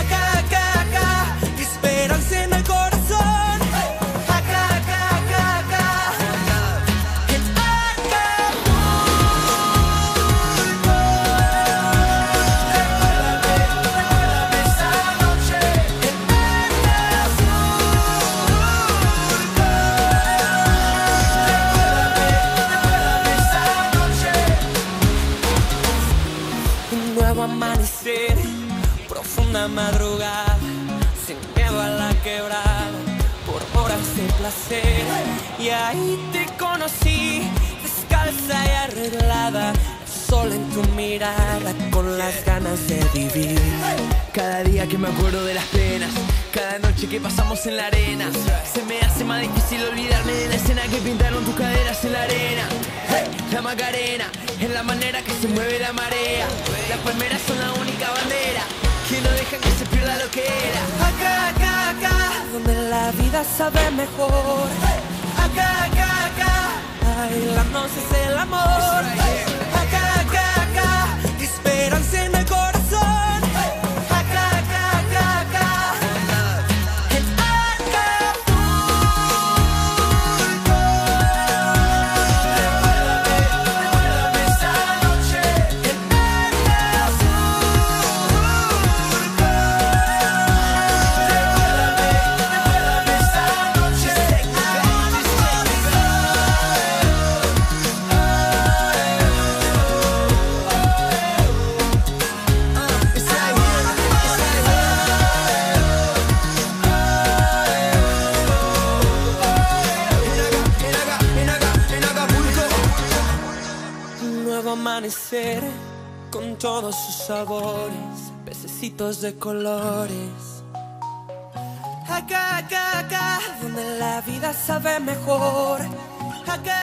Acá, acá, acá, esperanza en el corazón. Acá, acá, acá, acá, it's un nuevo amanecer, profunda madrugada, sin miedo a la quebrada, por horas de placer. Y ahí te conocí, descalza y arreglada, sol en tu mirada, con las ganas de vivir. Cada día que me acuerdo de las penas, cada noche que pasamos en la arena, se me hace más difícil olvidarme de la escena que pintaron tus caderas en la arena. La Macarena es la manera que se mueve la marea, las palmeras son la única bandera que no dejan que se pierda lo que era. Acá, acá, acá, donde la vida sabe mejor. Acá, acá, acá, bailándonos es el amor. Acá, acá, acá, esperanza en el corazón. Amanecer con todos sus sabores, pececitos de colores. Acá, acá, acá, donde la vida sabe mejor. Acá.